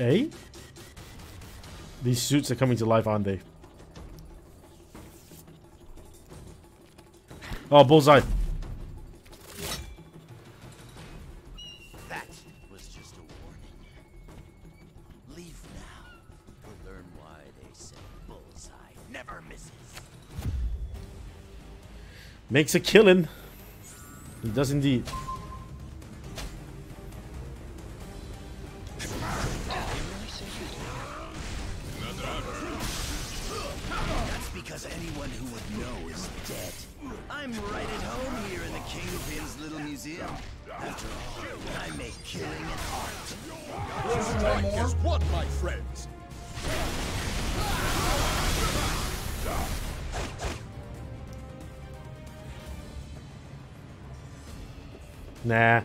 Eh? These suits are coming to life, aren't they? Oh, Bullseye! That was just a warning. Leave now, or learn why they say Bullseye never misses. Makes a killing. He does indeed. Nah.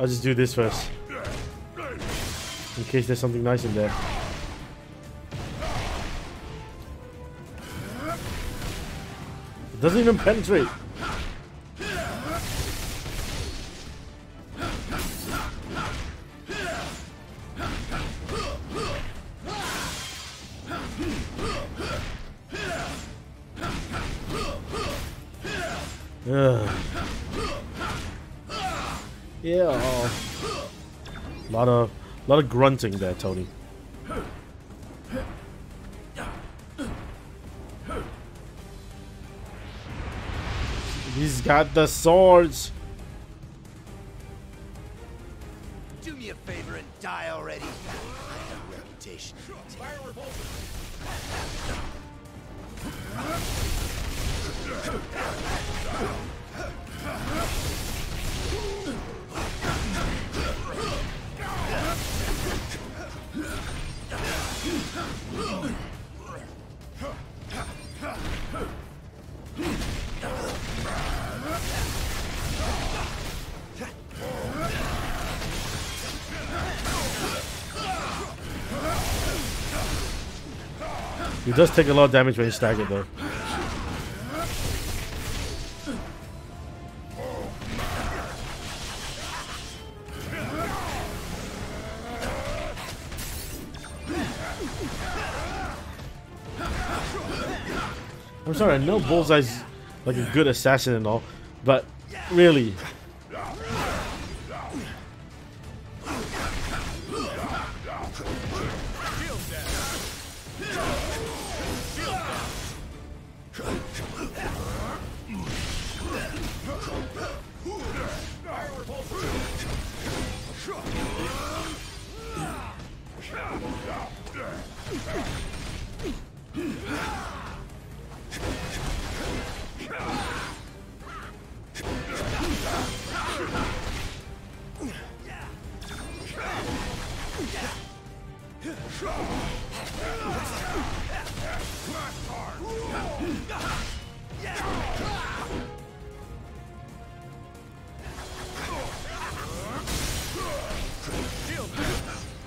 I'll just do this first, in case there's something nice in there. Doesn't even penetrate. Yeah, oh. a lot of grunting there, Tony. He's got the swords. Do me a favor and die already. I have a reputation. He does take a lot of damage when he's staggered, though. I'm sorry, I know Bullseye's like a good assassin and all, but really.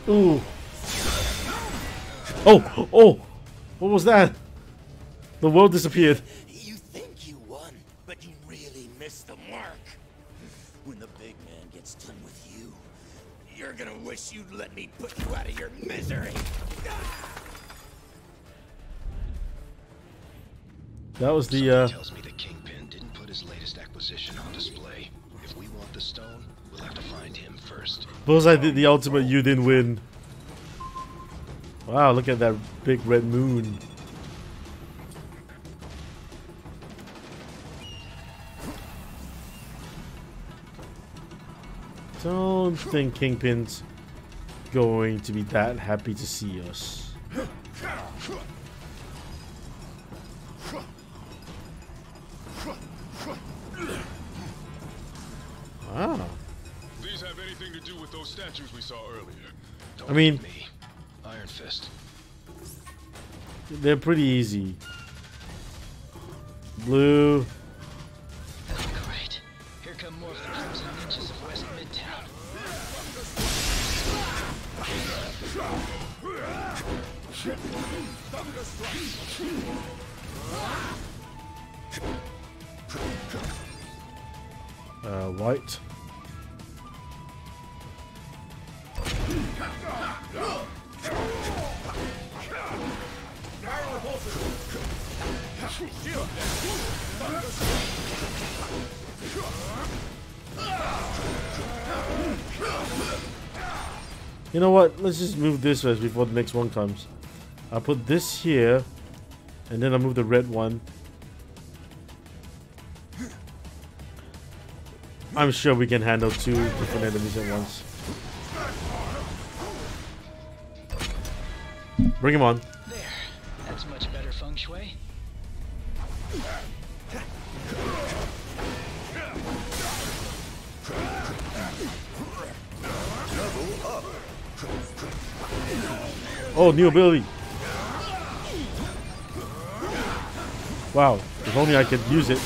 Ooh. Oh, oh, what was that? The world disappeared. You think you won, but you really missed the mark. When the big man gets done with you, you're gonna wish you'd let me put you out of your misery. That was the tells me the Kingpin didn't put his latest acquisition on display. If we want the stone, we'll have to find him first. Bullseye did the ultimate, you didn't win. Wow, look at that big red moon. Don't think Kingpin's going to be that happy to see us. Wow. These have anything to do with those statues we saw earlier. Don't me. Iron Fist. They're pretty easy. Blue, Patches of West Midtown. White. You know what? Let's just move this first before the next one comes. I'll put this here, and then I'll move the red one. I'm sure we can handle two different enemies at once. Bring him on. There. That's much better feng shui. Oh, new ability. Wow, if only I could use it.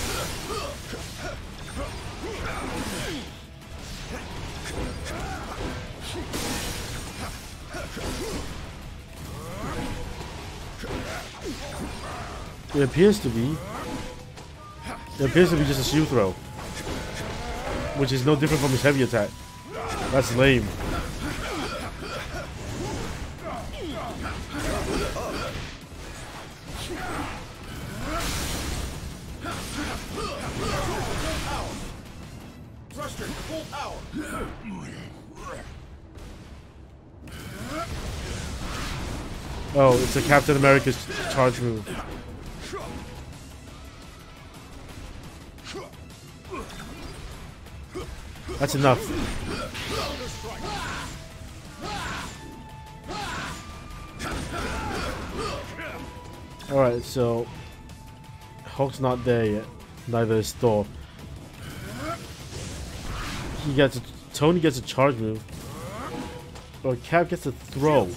It appears to be... It appears to be just a shield throw, which is no different from his heavy attack. That's lame. Oh, it's a Captain America's charge move. That's enough. Alright, so Hulk's not there yet. Neither is Thor. He gets a, Tony gets a charge move. Or Cap gets a throw.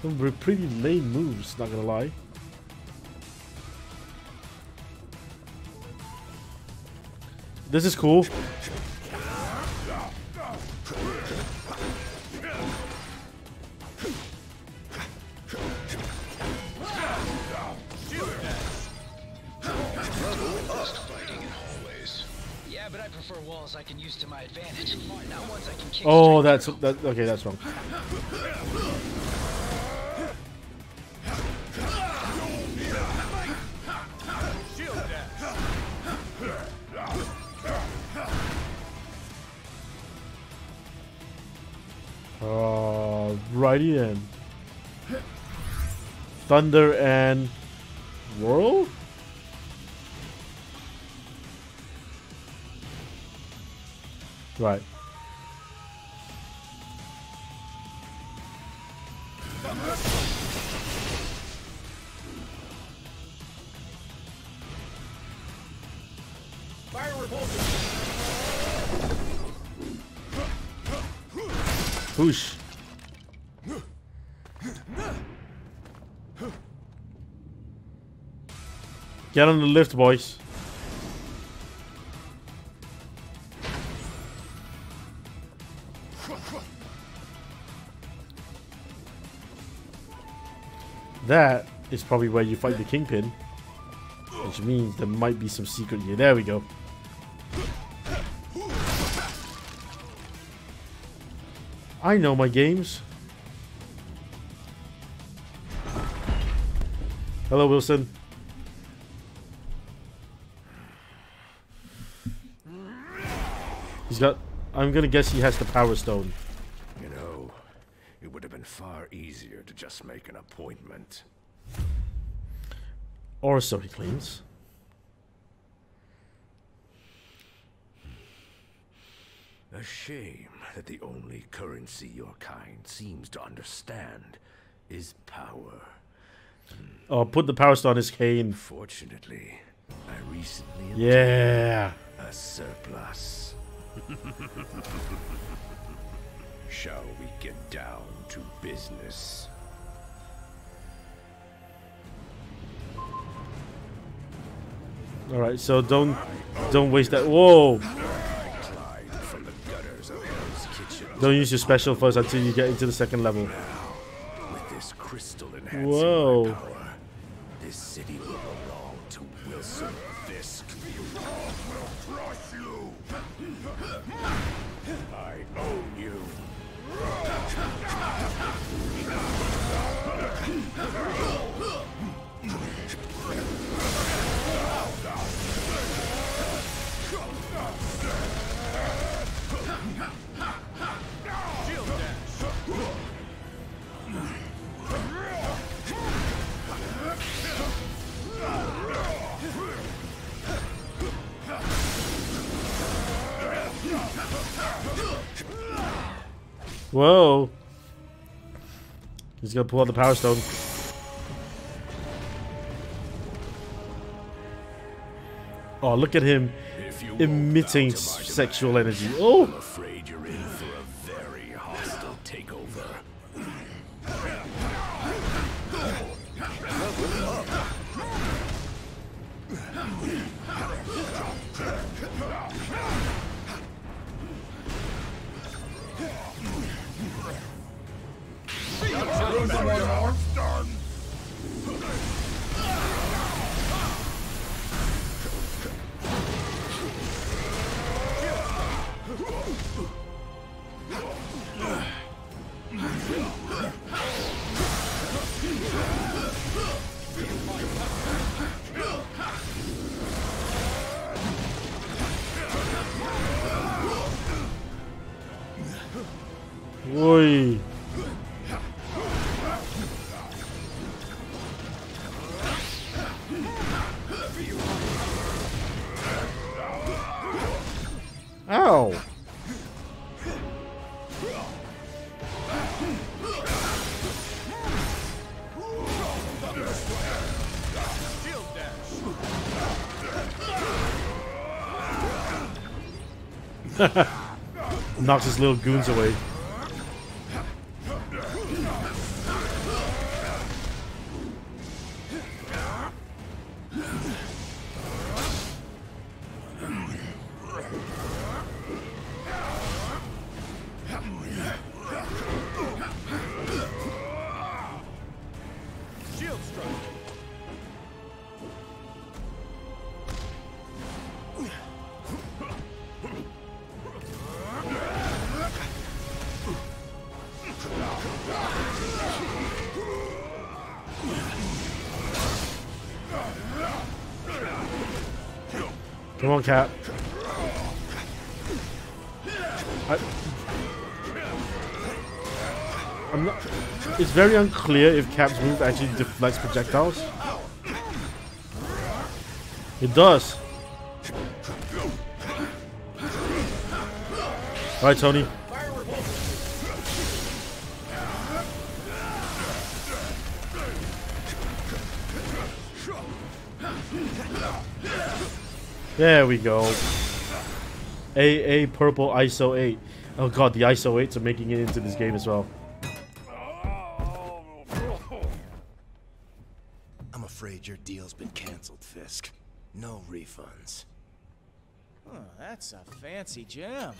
Some pretty lame moves, not gonna lie. This is cool. Yeah, but I prefer walls I can use to my advantage. Not ones I can kick. Oh, that's that. Okay, that's wrong. Alrighty then. Thunder and Whirl? Right. Push. Get on the lift, boys. That is probably where you fight the Kingpin, which means there might be some secret here. There we go. I know my games. Hello, Wilson. He's got... I'm gonna guess he has the Power Stone. You know, it would have been far easier to just make an appointment. Or so he claims. A shame that the only currency your kind seems to understand is power. Oh, put the Power Stone on his cane. Fortunately, I recently obtained a surplus. Shall we get down to business? All right, so don't Don't waste that. Whoa! Don't use your special first until you get into the second level. Whoa! This city will belong to Wilson. This will crush you. I own you. Whoa! He's gonna pull out the Power Stone. Oh, look at him emitting sexual energy. Oh! I'm afraid you're in for a very hostile takeover. Oi. Ow. Knocks his little goons away. Come on, Cap. I'm not. It's very unclear if Cap's move actually deflects projectiles. It does. All right, Tony. There we go. AA purple ISO 8. Oh god, the ISO 8s are making it into this game as well. I'm afraid your deal's been cancelled, Fisk. No refunds. Oh, that's a fancy gem.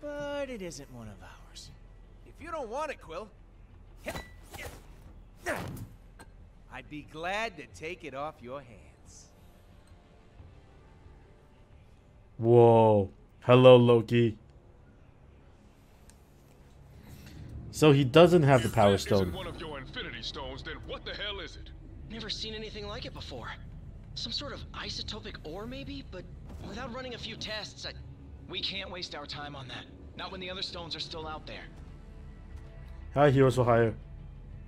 But it isn't one of ours. If you don't want it, Quill, I'd be glad to take it off your hands. Whoa. Hello, Loki. So he doesn't have the Power Stone. If that isn't one of your Infinity Stones, then what the hell is it? Never seen anything like it before. Some sort of isotopic ore, maybe? But without running a few tests, we can't waste our time on that. Not when the other stones are still out there. Hi, Heroes for Hire.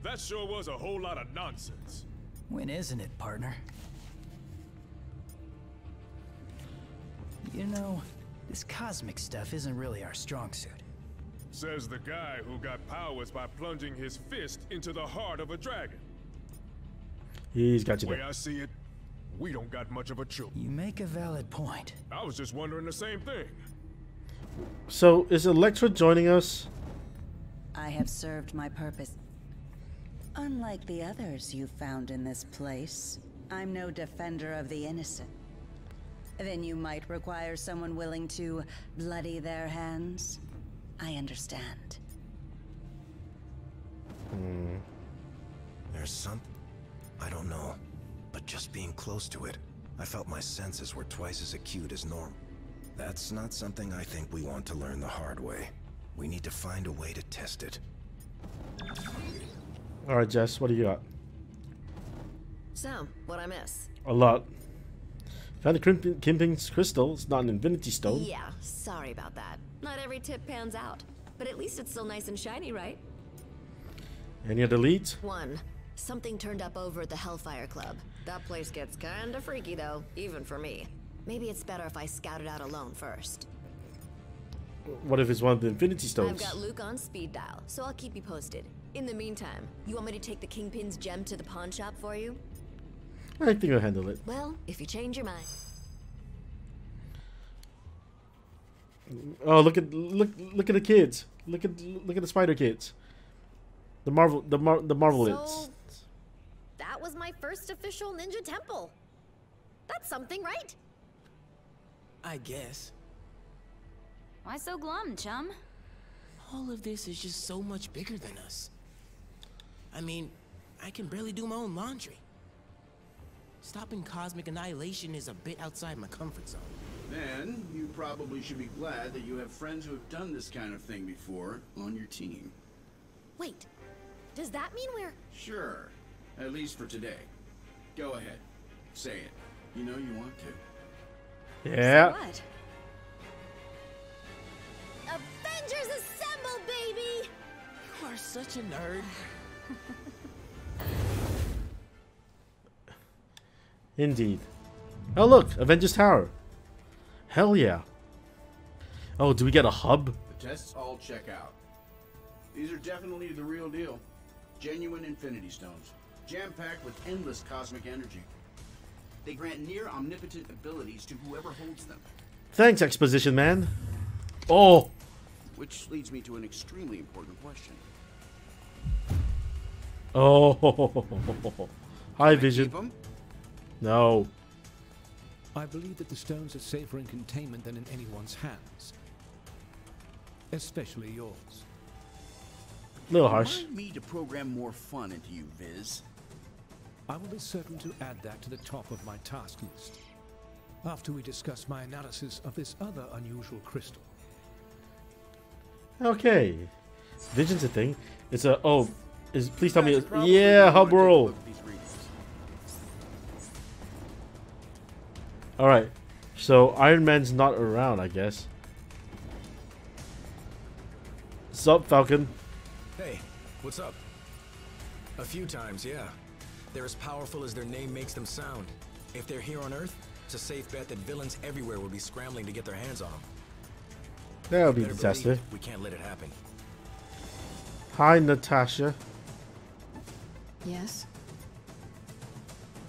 That sure was a whole lot of nonsense. When isn't it, partner? You know, this cosmic stuff isn't really our strong suit. Says the guy who got powers by plunging his fist into the heart of a dragon. He's got you there. The way I see it, we don't got much of a choice. You make a valid point. I was just wondering the same thing. So, is Electra joining us? I have served my purpose. Unlike the others you found in this place, I'm no defender of the innocent. Then you might require someone willing to bloody their hands. I understand. Hmm. There's something... I don't know. But just being close to it, I felt my senses were twice as acute as normal. That's not something I think we want to learn the hard way. We need to find a way to test it. Alright, Jess, what do you got? So, what I miss? A lot. Found the Kingpin's crystal. It's not an Infinity Stone. Yeah, sorry about that. Not every tip pans out. But at least it's still nice and shiny, right? Any other leads? One. Something turned up over at the Hellfire Club. That place gets kinda freaky though, even for me. Maybe it's better if I scout it out alone first. What if it's one of the Infinity Stones? I've got Luke on speed dial, so I'll keep you posted. In the meantime, you want me to take the Kingpin's gem to the pawn shop for you? I think I'll handle it. Well, if you change your mind. Oh, look at the kids. Look at the spider kids. The Marvelettes. So, that was my first official Ninja Temple. That's something, right? I guess. Why so glum, chum? All of this is just so much bigger than us. I mean, I can barely do my own laundry. Stopping cosmic annihilation is a bit outside my comfort zone. Then, you probably should be glad that you have friends who have done this kind of thing before on your team. Wait, does that mean we're... Sure, at least for today. Go ahead, say it. You know you want to. Yeah. So what? Avengers assemble, baby! You are such a nerd. Indeed. Oh look, Avengers Tower. Hell yeah. Oh, do we get a hub? The tests all check out. These are definitely the real deal. Genuine Infinity Stones, jam-packed with endless cosmic energy. They grant near-omnipotent abilities to whoever holds them. Thanks, exposition man. Oh! Which leads me to an extremely important question. Oh! Hi, Vision. No. I believe that the stones are safer in containment than in anyone's hands. Especially yours. A little harsh. Remind me to program more fun into you, Viz. I will be certain to add that to the top of my task list after we discuss my analysis of this other unusual crystal. Okay, Vision's a thing. It's a Is please tell me. Yeah, hub world. All right. So Iron Man's not around, I guess. Sup, Falcon? Hey, what's up? A few times, yeah. They're as powerful as their name makes them sound. If they're here on Earth, it's a safe bet that villains everywhere will be scrambling to get their hands on them. That would be a disaster. We can't let it happen. Hi, Natasha. Yes?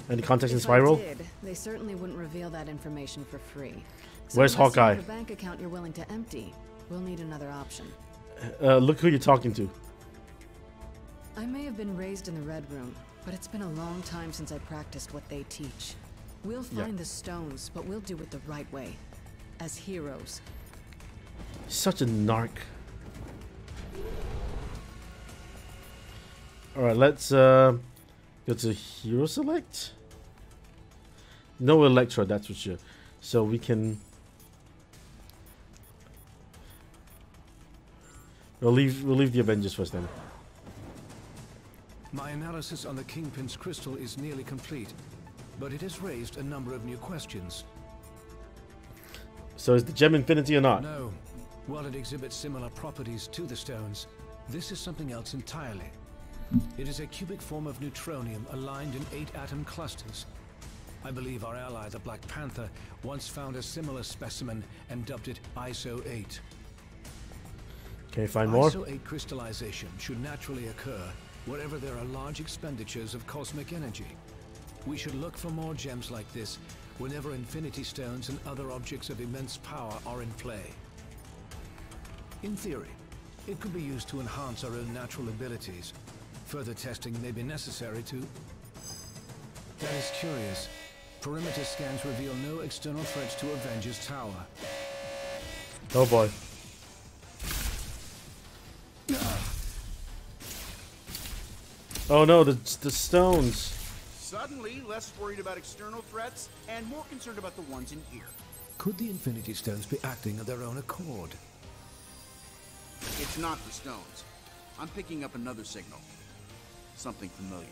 Any context in Spiral? They certainly wouldn't reveal that information for free. So where's Hawkeye? Your bank account you're willing to empty. We'll need another option. Look who you're talking to. I may have been raised in the Red Room, but it's been a long time since I practiced what they teach. We'll find the stones, but we'll do it the right way. As heroes. Such a narc. Alright, let's go to hero select. No Electra, that's for sure. So we can... We'll leave the Avengers first then. My analysis on the Kingpin's crystal is nearly complete, but it has raised a number of new questions. So is the gem infinity or not? No. While it exhibits similar properties to the stones, this is something else entirely. It is a cubic form of neutronium aligned in 8-atom clusters. I believe our ally, the Black Panther, once found a similar specimen and dubbed it ISO 8. Can you find more? ISO 8 crystallization should naturally occur wherever there are large expenditures of cosmic energy. We should look for more gems like this whenever Infinity Stones and other objects of immense power are in play. In theory, it could be used to enhance our own natural abilities. Further testing may be necessary to... That is curious. Perimeter scans reveal no external threats to Avengers Tower. Oh boy. Oh no, the stones. Suddenly, less worried about external threats and more concerned about the ones in here. Could the Infinity Stones be acting of their own accord? It's not the stones. I'm picking up another signal. Something familiar.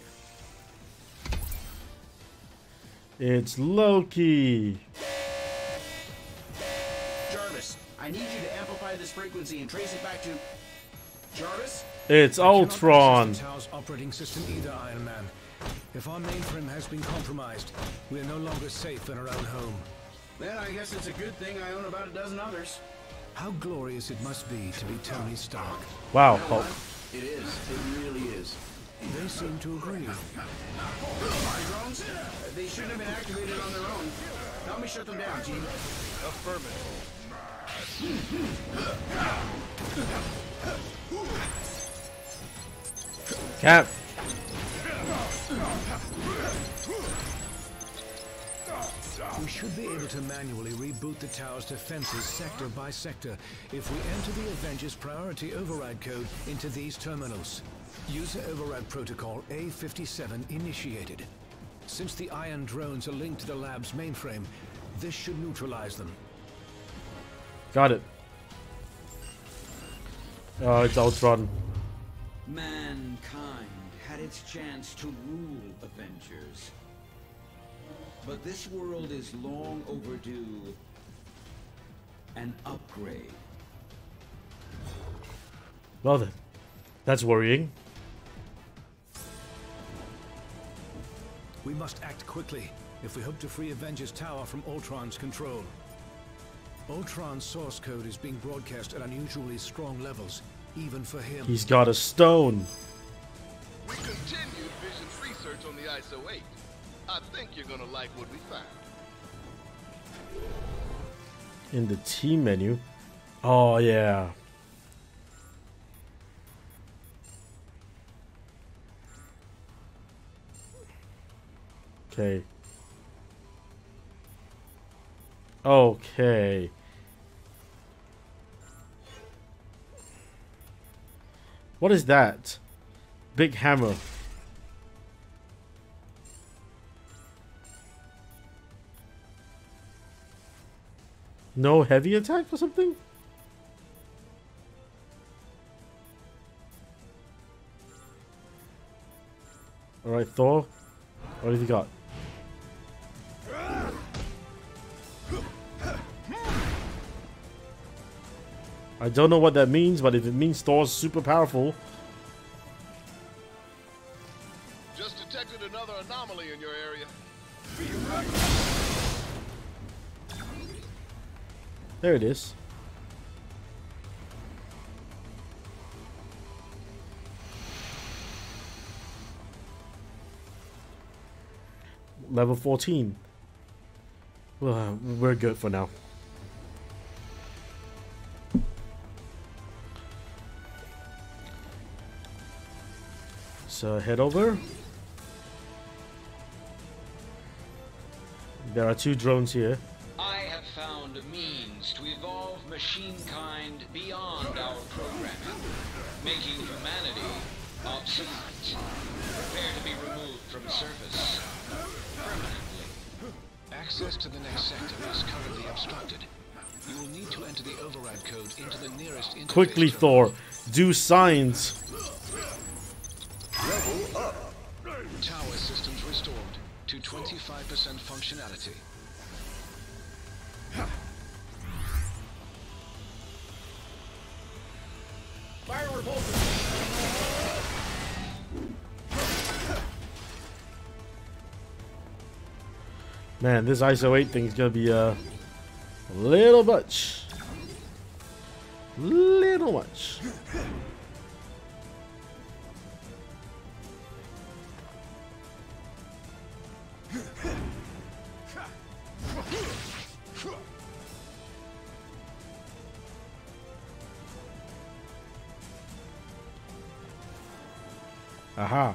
It's Loki. Jarvis, I need you to amplify this frequency and trace it back to... Jarvis? It's Ultron. Tower's operating system either, Iron Man. If our mainframe has been compromised, we are no longer safe in our own home. Then I guess it's a good thing I own about a dozen others. How glorious it must be to be Tony Stark. Wow, Hulk. It is. It really is. They seem to agree. My drones? They shouldn't have been activated on their own. Help me shut them down, Gene. Affirmative. Cap. We should be able to manually reboot the tower's defenses sector by sector if we enter the Avengers priority override code into these terminals. User override protocol A57 initiated. Since the iron drones are linked to the lab's mainframe, this should neutralize them. Got it. Oh, it's Ultron. Mankind had its chance to rule Avengers. But this world is long overdue an upgrade. Well then, that's worrying. We must act quickly if we hope to free Avengers Tower from Ultron's control. Ultron's source code is being broadcast at unusually strong levels, even for him. He's got a stone. We continued Vision's research on the ISO 8. I think you're gonna like what we find. In the team menu. Oh yeah. Okay. Okay. What is that? Big hammer. No heavy attack or something? Alright, Thor. What have you got? I don't know what that means, but if it means Thor's super powerful. Just detected another anomaly in your area. There it is. Level 14. Well, we're good for now. So head over. There are two drones here. Found a means to evolve machine-kind beyond our programming, making humanity obsolete. Prepare to be removed from service permanently. Access to the next sector is currently obstructed. You will need to enter the override code into the nearest interface. Quickly, Thor! Do signs! Level up! Tower systems restored to 25% functionality. Fire repulsor. Man, this ISO 8 thing's gonna be a little much. Little much. Aha.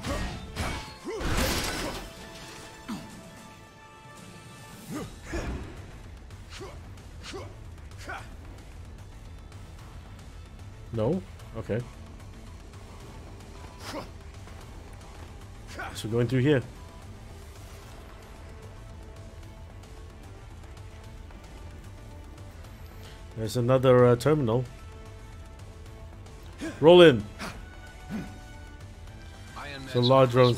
No? Okay. So going through here. There's another terminal. Roll in. It's a large drone.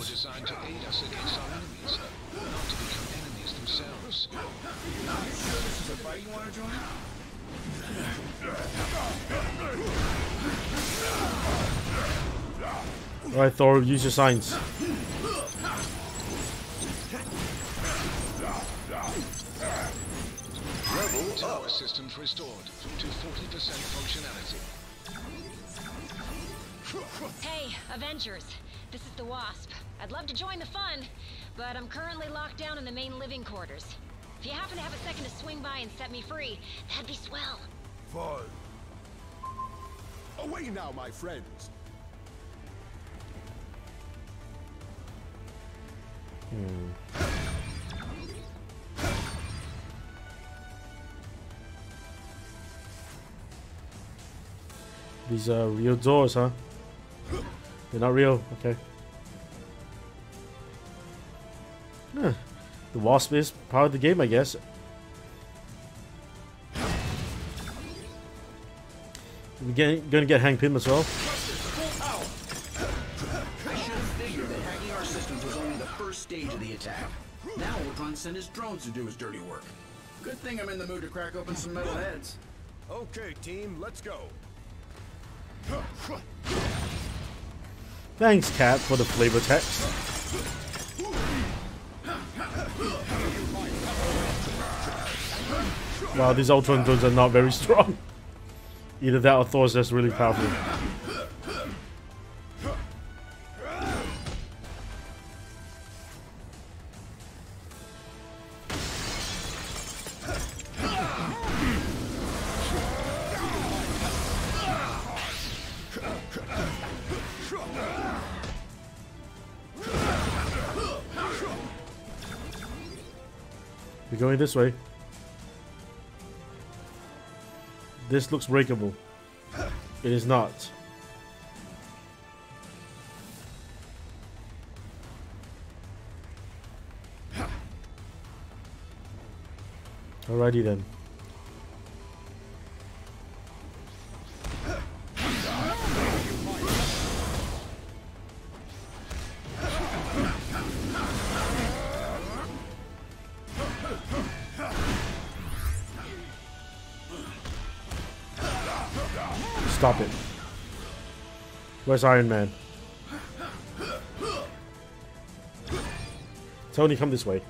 Alright, Thor, use your signs. Rebel tower systems restored to 40% functionality. Hey, Avengers. This is the Wasp. I'd love to join the fun, but I'm currently locked down in the main living quarters. If you happen to have a second to swing by and set me free, that'd be swell. Fun. Away now, my friends. These are real doors, huh? They're not real, okay. Huh. The Wasp is part of the game, I guess. We're gonna get Kingpin as well. Stage of the attack. Now Ultron sent his drones to do his dirty work. Good thing I'm in the mood to crack open some metal heads. Okay, team, let's go. Thanks, Cap, for the flavor text. Wow, these Ultron drones are not very strong. Either that or Thor's just really powerful. We're going this way. This looks breakable. It is not. Alrighty then. Stop it. Where's Iron Man? Tony, come this way.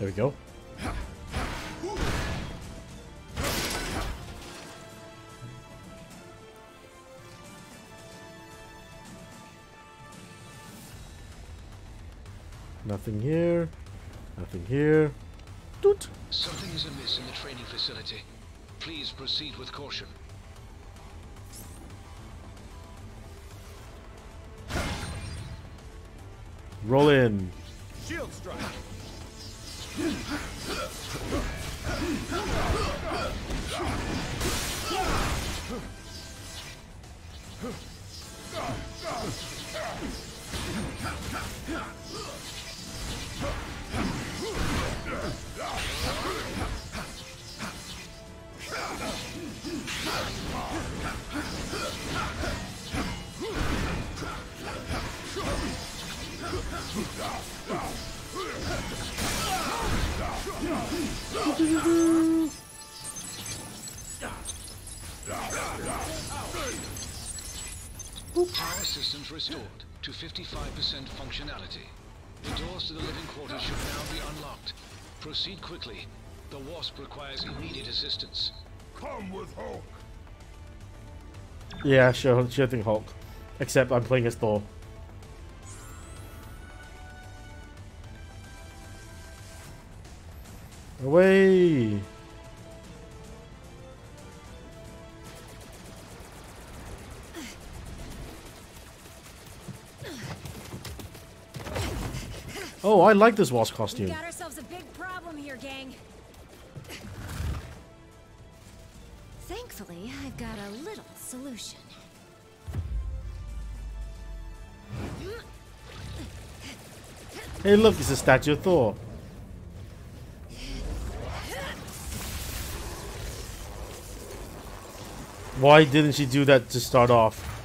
There we go. Nothing here. Nothing here. Doot. Something is amiss in the training facility. Please proceed with caution. Roll in. Shield strike. Power systems restored to 55% functionality. The doors to the living quarters should now be unlocked. Proceed quickly. The Wasp requires immediate assistance. Come with Hulk. Yeah, sure thing, Hulk. Except I'm playing as Thor. Away! Oh, I like this Wasp costume. We got ourselves a big problem here, gang. Thankfully, I've got a little solution. Hey, look, it's a statue of Thor. Why didn't she do that to start off?